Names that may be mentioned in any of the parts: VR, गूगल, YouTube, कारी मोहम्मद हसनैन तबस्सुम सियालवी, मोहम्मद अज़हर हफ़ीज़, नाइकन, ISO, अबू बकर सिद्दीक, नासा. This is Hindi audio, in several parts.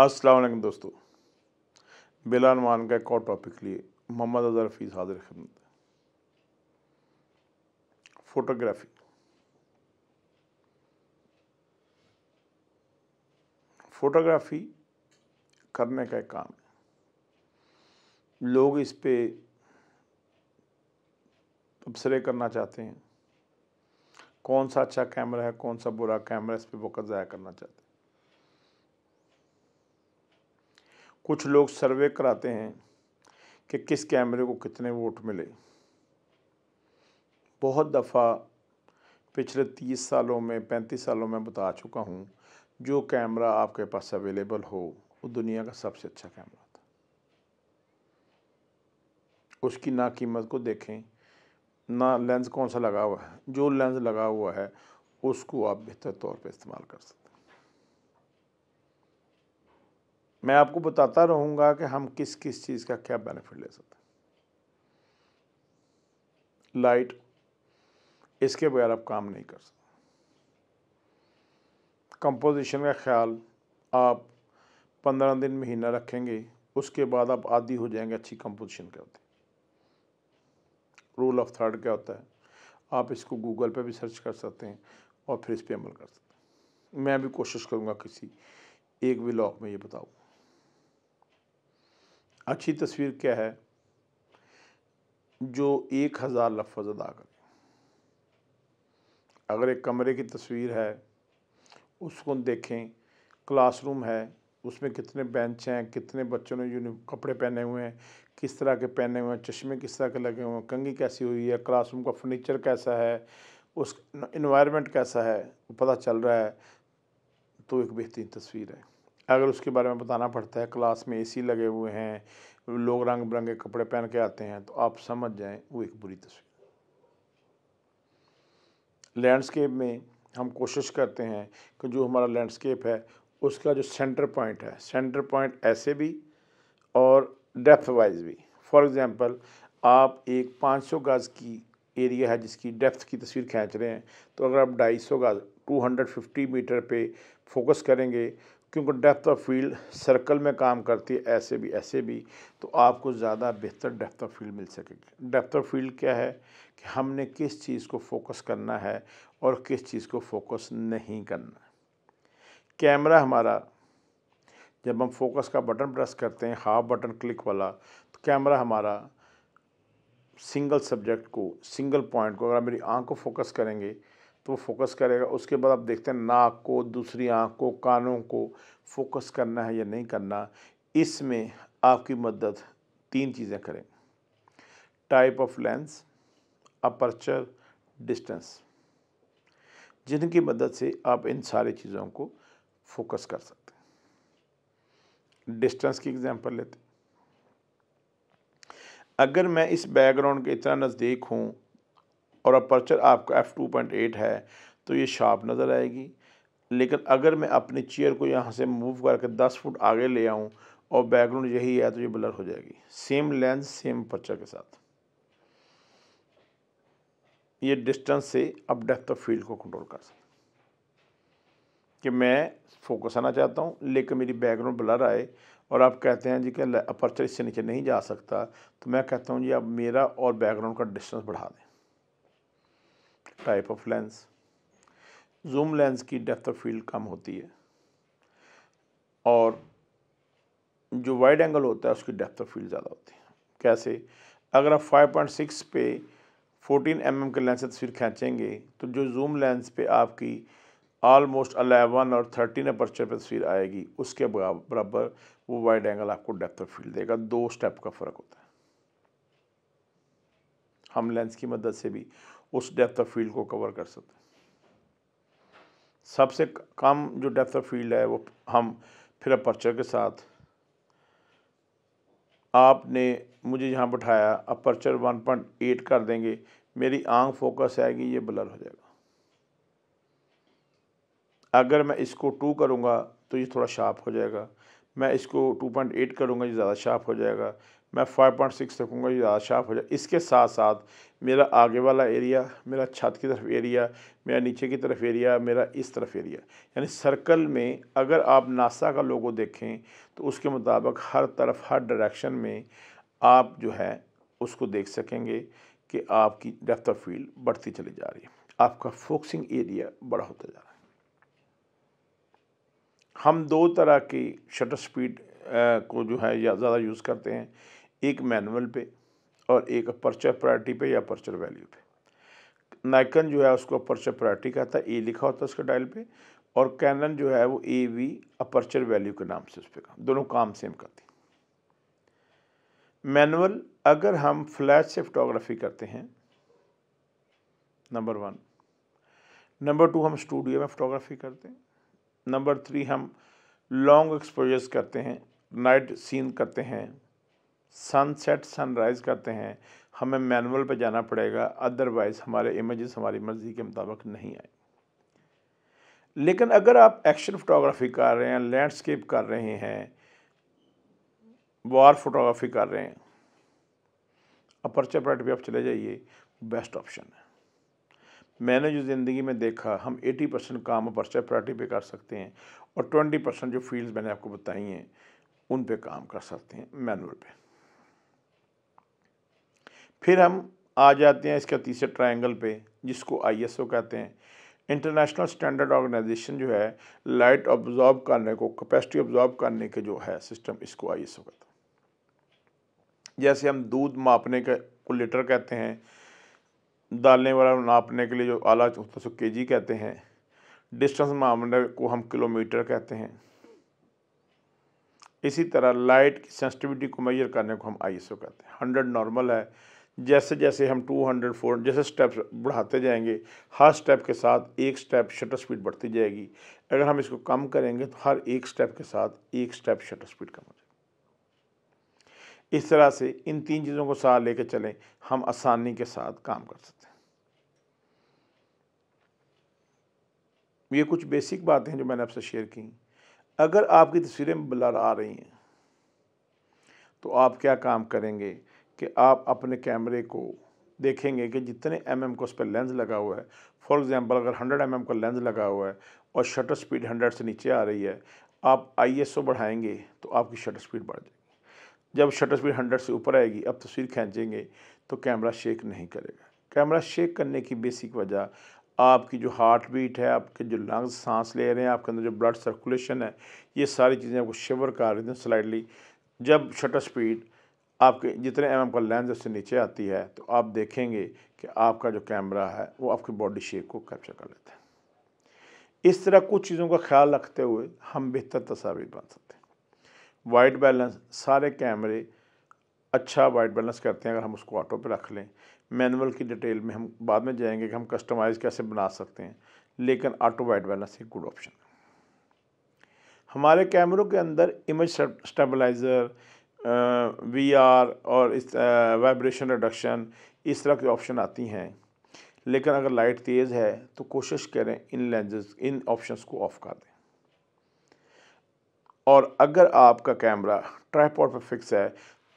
अस्सलाम वालेकुम दोस्तों, बिलानवान का एक और टॉपिक लिए मोहम्मद अज़हर हफ़ीज़ हाजिर खिदमत। फोटोग्राफी। फोटोग्राफी करने का एक काम है। लोग इस पे तबसरे करना चाहते हैं, कौन सा अच्छा कैमरा है, कौन सा बुरा कैमरा, इस पे वक़्त ज़ाया करना चाहते हैं। कुछ लोग सर्वे कराते हैं कि किस कैमरे को कितने वोट मिले। बहुत दफ़ा पिछले 30 सालों में 35 सालों में बता चुका हूँ, जो कैमरा आपके पास अवेलेबल हो वो दुनिया का सबसे अच्छा कैमरा था। उसकी ना कीमत को देखें, ना लेंस कौन सा लगा हुआ है। जो लेंस लगा हुआ है उसको आप बेहतर तौर पे इस्तेमाल कर सकते हैं। मैं आपको बताता रहूँगा कि हम किस किस चीज़ का क्या बेनिफिट ले सकते हैं। लाइट, इसके बगैर आप काम नहीं कर सकते। कंपोजिशन का ख्याल आप 15 दिन, महीना रखेंगे, उसके बाद आप आदी हो जाएंगे अच्छी कंपोजिशन के होते। रूल ऑफ थर्ड क्या होता है, आप इसको गूगल पे भी सर्च कर सकते हैं और फिर इस पर अमल कर सकते हैं। मैं भी कोशिश करूँगा किसी एक व्लॉग में ये बताऊँ। अच्छी तस्वीर क्या है, जो 1000 लफ्ज़ अदा करें। अगर एक कमरे की तस्वीर है, उसको देखें। क्लासरूम है, उसमें कितने बेंच हैं, कितने बच्चों ने कपड़े पहने हुए हैं, किस तरह के पहने हुए हैं, चश्मे किस तरह के लगे हुए हैं, कंघी कैसी हुई है, क्लासरूम का फर्नीचर कैसा है, उस इन्वायरमेंट कैसा है, पता चल रहा है तो एक बेहतरीन तस्वीर है। अगर उसके बारे में बताना पड़ता है, क्लास में एसी लगे हुए हैं, लोग रंग बिरंगे कपड़े पहन के आते हैं, तो आप समझ जाएं वो एक बुरी तस्वीर। लैंडस्केप में हम कोशिश करते हैं कि जो हमारा लैंडस्केप है उसका जो सेंटर पॉइंट है, सेंटर पॉइंट ऐसे भी और डेप्थ वाइज भी। फॉर एग्ज़ाम्पल, आप एक 500 गज़ की एरिया है जिसकी डेप्थ की तस्वीर खींच रहे हैं, तो अगर आप 250 गज़ 250 मीटर पे फोकस करेंगे, क्योंकि डेप्थ ऑफ फील्ड सर्कल में काम करती है, ऐसे भी, तो आपको ज़्यादा बेहतर डेप्थ ऑफ फील्ड मिल सकेगी। डेप्थ ऑफ फील्ड क्या है कि हमने किस चीज़ को फोकस करना है और किस चीज़ को फोकस नहीं करना। कैमरा हमारा, जब हम फोकस का बटन प्रेस करते हैं, हाफ बटन क्लिक वाला, तो कैमरा हमारा सिंगल सब्जेक्ट को, सिंगल पॉइंट को, अगर मेरी आँख को फोकस करेंगे तो फोकस करेगा। उसके बाद आप देखते हैं नाक को, दूसरी आंख को, कानों को फोकस करना है या नहीं करना। इसमें आपकी मदद 3 चीज़ें करें: type of lens, aperture, distance, जिनकी मदद से आप इन सारी चीज़ों को फोकस कर सकते हैं। डिस्टेंस की एग्जांपल लेते हैं। अगर मैं इस बैकग्राउंड के इतना नज़दीक हूँ और अपर्चर आपका f2.8 है तो ये शार्प नज़र आएगी, लेकिन अगर मैं अपनी चेयर को यहाँ से मूव करके 10 फुट आगे ले आऊँ और बैकग्राउंड यही है तो ये ब्लर हो जाएगी। सेम लेंस, सेम अपर्चर के साथ। ये डिस्टेंस से आप डेप्थ ऑफ फील्ड को कंट्रोल कर सकते कि मैं फोकस आना चाहता हूँ लेकिन मेरी बैकग्राउंड ब्लर आए, और आप कहते हैं जी कि अपर्चर इससे नीचे नहीं जा सकता, तो मैं कहता हूँ जी आप मेरा और बैकग्राउंड का डिस्टेंस बढ़ा दें। Type of lens, zoom lens की डेप्थ ऑफ फील्ड कम होती है और जो वाइड एंगल होता है उसकी डेप्थ ऑफ फील्ड ज़्यादा होती है। कैसे? अगर आप 5.6 पे 14 mm के लेंस से तस्वीर खींचेंगे तो जो जूम लेंस पे आपकी ऑलमोस्ट 11 और 13 अपर्चर पर तस्वीर आएगी, उसके बराबर वो वाइड एंगल आपको डेप्थ ऑफ फील्ड देगा। 2 स्टेप का फ़र्क होता है। हम लेंस की मदद से भी उस डेप्थ ऑफ फील्ड को कवर कर सकते हैं। सबसे कम जो डेप्थ ऑफ फील्ड है वो हम फिर अपर्चर के साथ, आपने मुझे यहाँ बैठाया, अपर्चर 1.8 कर देंगे, मेरी आंख फोकस आएगी, ये ब्लर हो जाएगा। अगर मैं इसको 2 करूँगा तो ये थोड़ा शार्प हो जाएगा, मैं इसको 2.8 करूँगा ये ज़्यादा शार्प हो जाएगा, मैं 5.6 रखूँगा, ये ज़्यादा शार्प हो जाए। इसके साथ साथ मेरा आगे वाला एरिया, मेरा छत की तरफ एरिया, मेरा नीचे की तरफ एरिया, मेरा इस तरफ एरिया, यानी सर्कल में अगर आप नासा का लोगो देखें तो उसके मुताबिक हर तरफ हर डायरेक्शन में आप जो है उसको देख सकेंगे कि आपकी डेप्थ ऑफ फील्ड बढ़ती चली जा रही है, आपका फोकसिंग एरिया बड़ा होता जा रहा है। हम दो तरह की शटर स्पीड को जो है या ज़्यादा यूज़ करते हैं, एक मैनुअल पे और एक अपर्चर प्रायोरिटी पे या अपर्चर वैल्यू पे। नाइकन जो है उसको अपर्चर प्रायोरिटी कहता है, ए लिखा होता है उसके डायल पे, और कैनन जो है वो ए वी अपर्चर वैल्यू के नाम से उस पर, दोनों काम सेम करती हैं। मैनुअल अगर हम फ्लैश से फोटोग्राफी करते हैं, नंबर 1, नंबर 2 हम स्टूडियो में फोटोग्राफी करते हैं, नंबर 3 हम लॉन्ग एक्सपोजर्स करते हैं, नाइट सीन करते हैं, सनसेट सनराइज़ करते हैं, हमें मैनुअल पे जाना पड़ेगा, अदरवाइज़ हमारे इमेजेस हमारी मर्ज़ी के मुताबिक नहीं आए। लेकिन अगर आप एक्शन फोटोग्राफी कर रहे हैं, लैंडस्केप कर रहे हैं, वॉर फोटोग्राफी कर रहे हैं, अपर्चर प्रायोरिटी पे आप चले जाइए, बेस्ट ऑप्शन है। मैंने जो ज़िंदगी में देखा, हम 80% काम अपर्चर प्रायोरिटी पे कर सकते हैं और 20% जो फील्ड्स मैंने आपको बताई हैं उन पे काम कर सकते हैं मैनुअल पे। फिर हम आ जाते हैं इसका तीसरे ट्रायंगल पे, जिसको ISO कहते हैं, इंटरनेशनल स्टैंडर्ड ऑर्गेनाइजेशन जो है लाइट ऑब्जॉर्ब करने को, कैपेसिटी ऑब्जॉर्ब करने के जो है सिस्टम, इसको ISO कहते हैं। जैसे हम दूध मापने को लीटर कहते हैं, डालने वाला नापने के लिए जो आला होता है सो KG कहते हैं, डिस्टेंस मापने को हम किलोमीटर कहते हैं। इसी तरह लाइट की सेंसिटिविटी को मेजर करने को हम ISO कहते हैं। 100 नॉर्मल है, जैसे जैसे हम 200 जैसे स्टेप्स बढ़ाते जाएंगे, हर स्टेप के साथ एक स्टेप शटर स्पीड बढ़ती जाएगी। अगर हम इसको कम करेंगे तो हर एक स्टेप के साथ एक स्टेप शटर स्पीड कम हो जाएगी। इस तरह से इन 3 चीज़ों को साथ लेकर चलें, हम आसानी के साथ काम कर सकते हैं। ये कुछ बेसिक बातें हैं जो मैंने आपसे शेयर की। अगर आपकी तस्वीरें ब्लर आ रही हैं तो आप क्या काम करेंगे कि आप अपने कैमरे को देखेंगे कि जितने mm का उस पर लेंस लगा हुआ है। फॉर एग्ज़ाम्पल, अगर 100 mm का लेंस लगा हुआ है और शटर स्पीड 100 से नीचे आ रही है, आप ISO बढ़ाएंगे तो आपकी शटर स्पीड बढ़ जाएगी। जब शटर स्पीड 100 से ऊपर आएगी, अब तस्वीर खींचेंगे तो कैमरा शेक नहीं करेगा। कैमरा शेक करने की बेसिक वजह आपकी जो हार्ट बीट है, आपके जो लंग्स सांस ले रहे हैं, आपके अंदर जो ब्लड सर्कुलेशन है, ये सारी चीज़ें आपको शिवर कर रही हैं स्लाइडली। जब शटर स्पीड आपके जितने mm का लेंस उससे नीचे आती है तो आप देखेंगे कि आपका जो कैमरा है वो आपकी बॉडी शेक को कैप्चर कर लेता है। इस तरह कुछ चीज़ों का ख्याल रखते हुए हम बेहतर तस्वीर बना सकते हैं। वाइट बैलेंस, सारे कैमरे अच्छा वाइट बैलेंस करते हैं अगर हम उसको ऑटो पे रख लें। मैनुअल की डिटेल में हम बाद में जाएंगे कि हम कस्टमाइज़ कैसे बना सकते हैं, लेकिन ऑटो वाइट बैलेंस एक गुड ऑप्शन है। हमारे कैमरों के अंदर इमेज स्टेबलाइज़र, VR और इस वाइब्रेशन रिडक्शन, इस तरह के ऑप्शन आती हैं। लेकिन अगर लाइट तेज़ है तो कोशिश करें इन लेंसेज, इन ऑप्शंस को ऑफ कर दें। और अगर आपका कैमरा ट्राइपॉड पर फिक्स है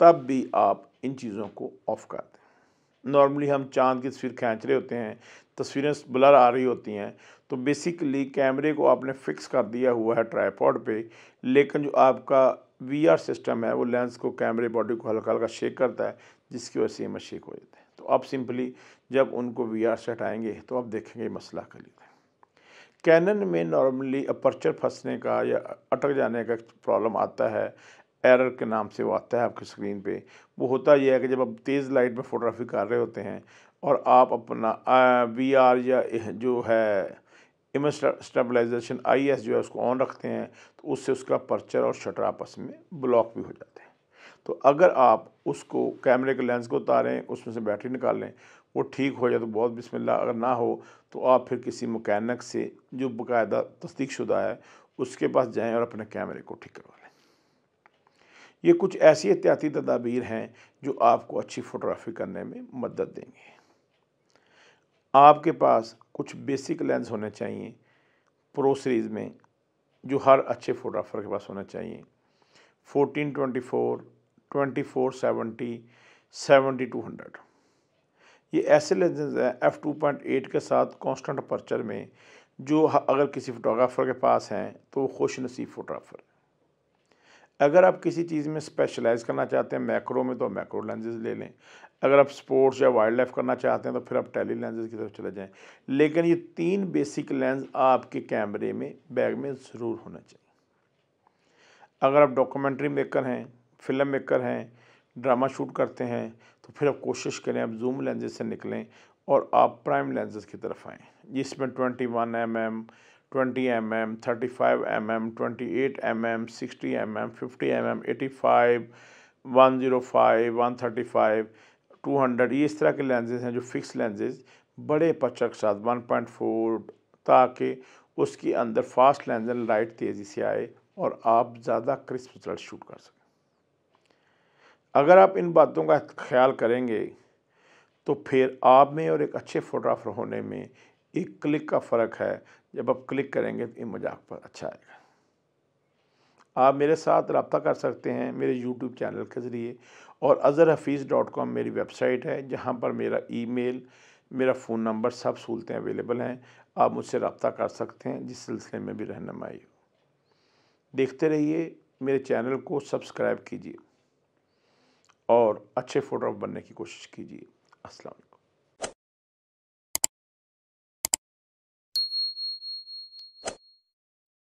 तब भी आप इन चीज़ों को ऑफ कर दें। नॉर्मली हम चांद की तस्वीर खींच रहे होते हैं, तस्वीरें ब्लर आ रही होती हैं, तो बेसिकली कैमरे को आपने फिक्स कर दिया हुआ है ट्राइपॉड पे, लेकिन जो आपका VR सिस्टम है वो लेंस को, कैमरे बॉडी को हल्का हल्का शेक करता है, जिसकी वजह से इमेज शेक हो जाता है। तो आप सिंपली जब उनको VR से हटाएँगे तो आप देखेंगे मसला कर लेते हैं। कैनन में नॉर्मली अपर्चर फंसने का या अटक जाने का प्रॉब्लम आता है, एरर के नाम से वो आता है आपकी स्क्रीन पे। वो होता यह है कि जब आप तेज़ लाइट में फोटोग्राफी कर रहे होते हैं और आप अपना VR या जो है इमेज स्टेबलाइजेशन IS जो है उसको ऑन रखते हैं, तो उससे उसका अपर्चर और शटर आपस में ब्लॉक भी हो जाते हैं। तो अगर आप उसको, कैमरे के लेंस को उतारें, उसमें से बैटरी निकालें, वो ठीक हो जाए तो बहुत बिस्मिल्लाह, अगर ना हो तो आप फिर किसी मकैनिक से जो बाकायदा तस्दीकशुदा है उसके पास जाएं और अपने कैमरे को ठीक करवा लें। ये कुछ ऐसी एहतियाती तदाबीर हैं जो आपको अच्छी फोटोग्राफी करने में मदद देंगे। आपके पास कुछ बेसिक लेंस होने चाहिए प्रो सीरीज़ में, जो हर अच्छे फोटोग्राफर के पास होना चाहिए। 14-24 2470 7200। ये ऐसे लेंसेज हैं f/2.8 के साथ कांस्टेंट अपर्चर में, जो अगर किसी फोटोग्राफ़र के पास हैं तो खुश नसीब फोटोग्राफ़र। अगर आप किसी चीज़ में स्पेशलाइज़ करना चाहते हैं मैक्रो में, तो आप मैक्रो लेंसेज ले लें। अगर आप स्पोर्ट्स या वाइल्ड लाइफ करना चाहते हैं तो फिर आप टेली लेंसेज की तरफ चले जाएँ। लेकिन ये तीन बेसिक लेंस आपके कैमरे में बैग में ज़रूर होना चाहिए। अगर आप डॉक्यूमेंट्री मेकर हैं, फिल्म मेकर हैं, ड्रामा शूट करते हैं, तो फिर आप कोशिश करें आप जूम लेंसेज से निकलें और आप प्राइम लेंसेज की तरफ आएँ, जिसमें 21mm, 20mm, 35mm, 28mm, 60mm, 50mm, 85, 105, 135, 200, ये इस तरह के लेंसेज हैं जो फिक्स लेंसेज बड़े अपर्चर के साथ 1.4, ताकि उसके अंदर फास्ट लेंस लाइट तेज़ी से आए और आप ज़्यादा क्रिस्प रिजल्ट शूट कर सकें। अगर आप इन बातों का ख्याल करेंगे तो फिर आप में और एक अच्छे फोटोग्राफर होने में एक क्लिक का फ़र्क है। जब आप क्लिक करेंगे तो इमेज आप पर अच्छा आएगा। आप मेरे साथ रब्ता कर सकते हैं मेरे YouTube चैनल के ज़रिए, और अज़हरहफीज़.com मेरी वेबसाइट है, जहां पर मेरा ईमेल, मेरा फ़ोन नंबर, सब सहूलतें अवेलेबल हैं। आप मुझसे रब्ता कर सकते हैं जिस सिलसिले में भी रहनुमाई हो। देखते रहिए, मेरे चैनल को सब्सक्राइब कीजिए और अच्छे फोटोग्राफर बनने की कोशिश कीजिए। अस्सलाम वालेकुम।